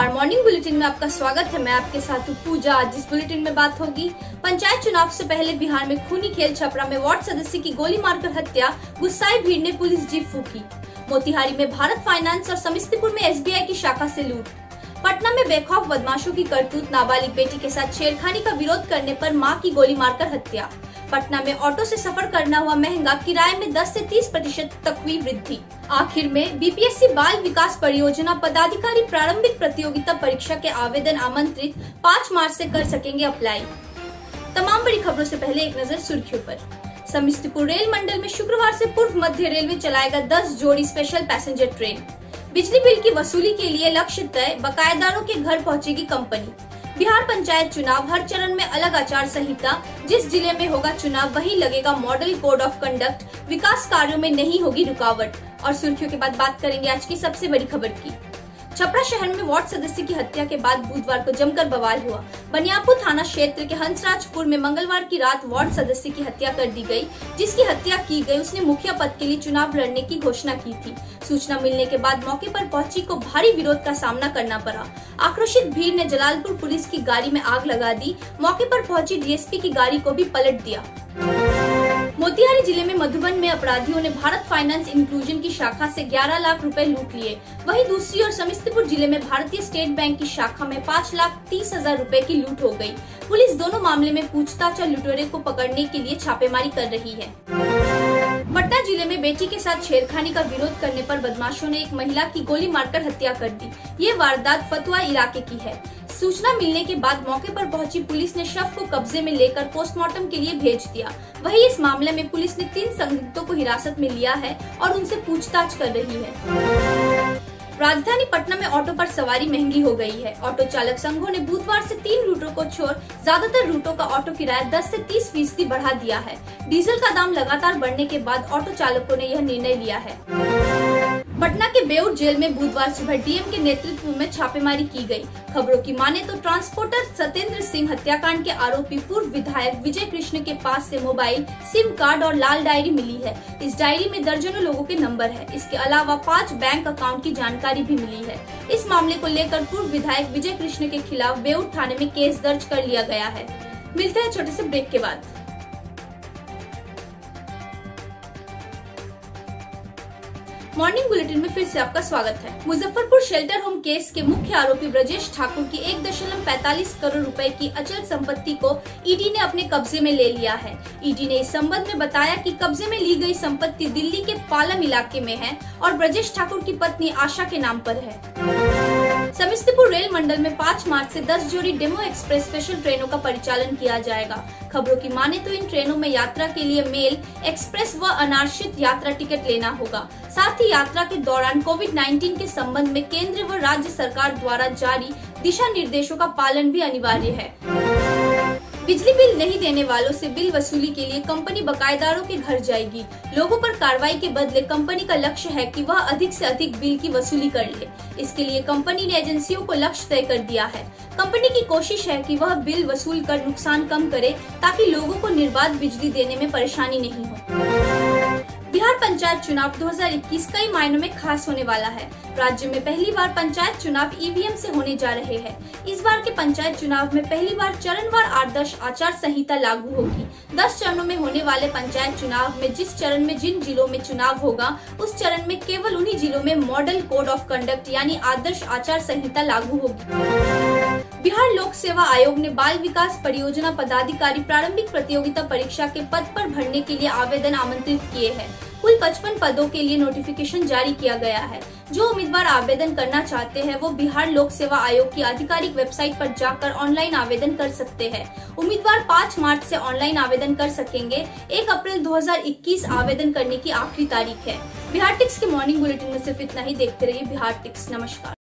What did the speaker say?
Bihar morning bulletin में आपका स्वागत है। मैं आपके साथ हूँ पूजा। आज इस बुलेटिन में बात होगी पंचायत चुनाव से पहले बिहार में खूनी खेल, छपरा में वार्ड सदस्य की गोली मारकर हत्या, गुस्साई भीड़ ने पुलिस जीप फूकी, मोतिहारी में भारत फाइनेंस और समस्तीपुर में एसबीआई की शाखा से लूट, पटना में बेखौफ बदमाशों की करतूत, नाबालिग बेटी के साथ छेड़खानी का विरोध करने पर मां की गोली मारकर हत्या, पटना में ऑटो से सफर करना हुआ महंगा, किराए में 10 से 30% तक हुई वृद्धि। आखिर में बीपीएससी बाल विकास परियोजना पदाधिकारी प्रारंभिक प्रतियोगिता परीक्षा के आवेदन आमंत्रित 5 मार्च से कर सकेंगे अप्लाई। तमाम बड़ी खबरों से पहले एक नजर सुर्खियों पर। समस्तीपुर रेल मंडल में शुक्रवार से पूर्व मध्य रेलवे चलाएगा 10 जोड़ी स्पेशल पैसेंजर ट्रेन। बिजली बिल की वसूली के लिए लक्ष्य तय, बकायेदारों के घर पहुँचेगी कंपनी। बिहार पंचायत चुनाव, हर चरण में अलग आचार संहिता, जिस जिले में होगा चुनाव वहीं लगेगा मॉडल कोड ऑफ कंडक्ट, विकास कार्यों में नहीं होगी रुकावट। और सुर्खियों के बाद बात करेंगे आज की सबसे बड़ी खबर की। छपरा शहर में वार्ड सदस्य की हत्या के बाद बुधवार को जमकर बवाल हुआ। बनियापुर थाना क्षेत्र के हंसराजपुर में मंगलवार की रात वार्ड सदस्य की हत्या कर दी गई। जिसकी हत्या की गई उसने मुखिया पद के लिए चुनाव लड़ने की घोषणा की थी। सूचना मिलने के बाद मौके पर पहुंची को भारी विरोध का सामना करना पड़ा। आक्रोशित भीड़ ने जलालपुर पुलिस की गाड़ी में आग लगा दी। मौके पर पहुंची डीएसपी की गाड़ी को भी पलट दिया। मोतिहारी जिले में मधुबन में अपराधियों ने भारत फाइनेंस इंक्लूजन की शाखा से 11 लाख रुपए लूट लिए। वहीं दूसरी ओर समस्तीपुर जिले में भारतीय स्टेट बैंक की शाखा में 5,30,000 रुपए की लूट हो गई। पुलिस दोनों मामले में पूछताछ और लुटेरे को पकड़ने के लिए छापेमारी कर रही है। पटना जिले में बेटी के साथ छेड़खानी का विरोध करने पर बदमाशों ने एक महिला की गोली मारकर हत्या कर दी। ये वारदात फतुहा इलाके की है। सूचना मिलने के बाद मौके पर पहुंची पुलिस ने शव को कब्जे में लेकर पोस्टमार्टम के लिए भेज दिया। वहीं इस मामले में पुलिस ने 3 संदिग्धों को हिरासत में लिया है और उनसे पूछताछ कर रही है। राजधानी पटना में ऑटो पर सवारी महंगी हो गई है। ऑटो चालक संघों ने बुधवार से 3 रूटों को छोड़ ज्यादातर रूटों का ऑटो किराया 10 से 30% बढ़ा दिया है। डीजल का दाम लगातार बढ़ने के बाद ऑटो चालकों ने यह निर्णय लिया है। पटना के बेउर जेल में बुधवार सुबह डीएम के नेतृत्व में छापेमारी की गई। खबरों की माने तो ट्रांसपोर्टर सत्येंद्र सिंह हत्याकांड के आरोपी पूर्व विधायक विजय कृष्ण के पास से मोबाइल, सिम कार्ड और लाल डायरी मिली है। इस डायरी में दर्जनों लोगों के नंबर है। इसके अलावा 5 बैंक अकाउंट की जानकारी भी मिली है। इस मामले को लेकर पूर्व विधायक विजय कृष्ण के खिलाफ बेउर थाने में केस दर्ज कर लिया गया है। मिलते हैं छोटे से ब्रेक के बाद। मॉर्निंग बुलेटिन में फिर से आपका स्वागत है। मुजफ्फरपुर शेल्टर होम केस के मुख्य आरोपी ब्रजेश ठाकुर की 1.45 करोड़ रुपए की अचल संपत्ति को ईडी ने अपने कब्जे में ले लिया है। ईडी ने इस संबंध में बताया कि कब्जे में ली गई संपत्ति दिल्ली के पालम इलाके में है और ब्रजेश ठाकुर की पत्नी आशा के नाम पर है। समस्तीपुर रेल मंडल में 5 मार्च से 10 जोड़ी डेमो एक्सप्रेस स्पेशल ट्रेनों का परिचालन किया जाएगा। खबरों की माने तो इन ट्रेनों में यात्रा के लिए मेल, एक्सप्रेस व अनारक्षित यात्रा टिकट लेना होगा। साथ ही यात्रा के दौरान कोविड 19 के संबंध में केंद्र व राज्य सरकार द्वारा जारी दिशा निर्देशों का पालन भी अनिवार्य है। बिजली बिल नहीं देने वालों से बिल वसूली के लिए कंपनी बकायेदारों के घर जाएगी। लोगों पर कार्रवाई के बदले कंपनी का लक्ष्य है कि वह अधिक से अधिक बिल की वसूली कर ले। इसके लिए कंपनी ने एजेंसियों को लक्ष्य तय कर दिया है। कंपनी की कोशिश है कि वह बिल वसूल कर नुकसान कम करे ताकि लोगों को निर्बाध बिजली देने में परेशानी नहीं हो। बिहार पंचायत चुनाव 2021 कई मायनों में खास होने वाला है। राज्य में पहली बार पंचायत चुनाव ईवीएम से होने जा रहे हैं। इस बार के पंचायत चुनाव में पहली बार चरणवार आदर्श आचार संहिता लागू होगी। 10 चरणों में होने वाले पंचायत चुनाव में जिस चरण में जिन जिलों में चुनाव होगा उस चरण में केवल उन्हीं जिलों में मॉडल कोड ऑफ कंडक्ट यानी आदर्श आचार संहिता लागू होगी। बिहार लोक सेवा आयोग ने बाल विकास परियोजना पदाधिकारी प्रारंभिक प्रतियोगिता परीक्षा के पद पर भरने के लिए आवेदन आमंत्रित किए हैं। कुल 55 पदों के लिए नोटिफिकेशन जारी किया गया है। जो उम्मीदवार आवेदन करना चाहते हैं वो बिहार लोक सेवा आयोग की आधिकारिक वेबसाइट पर जाकर ऑनलाइन आवेदन कर सकते हैं। उम्मीदवार 5 मार्च से ऑनलाइन आवेदन कर सकेंगे। 1 अप्रैल 2021 आवेदन करने की आखिरी तारीख है। बिहार टिक्स के मॉर्निंग बुलेटिन में सिर्फ इतना ही। देखते रहिए बिहार टिक्स। नमस्कार।